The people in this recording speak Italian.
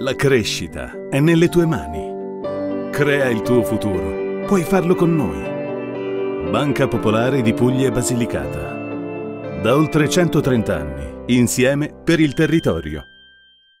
La crescita è nelle tue mani. Crea il tuo futuro. Puoi farlo con noi. Banca Popolare di Puglia e Basilicata. Da oltre 130 anni, insieme per il territorio.